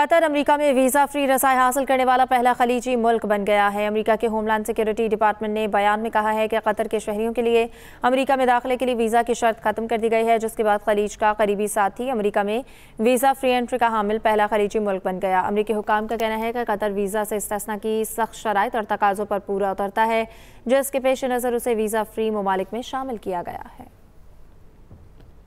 Qatar America में visa free रसाई हासिल करने वाला पहला खलीजी मुल्क बन गया है। अमेरिका के होमलैंड सिक्योरिटी डिपार्टमेंट ने बयान में कहा है कि कतर के शहरियों के लिए अमेरिका में दाखिले के लिए वीज़ा की शर्त खत्म कर दी गई है, जिसके बाद खलीज का करीबी साथी अमेरिका में वीज़ा फ्री एंट्री का हामिल पहला खलीजी मुल्क बन गया। अमरीकी हुकाम का कहना है कि कतर वीज़ा से इस्तिस्ना की सख्त शराइत और तकाज़ों पर पूरा उतरता है, जिसके पेश नज़र उसे वीज़ा फ्री ममालिक में शामिल किया गया है।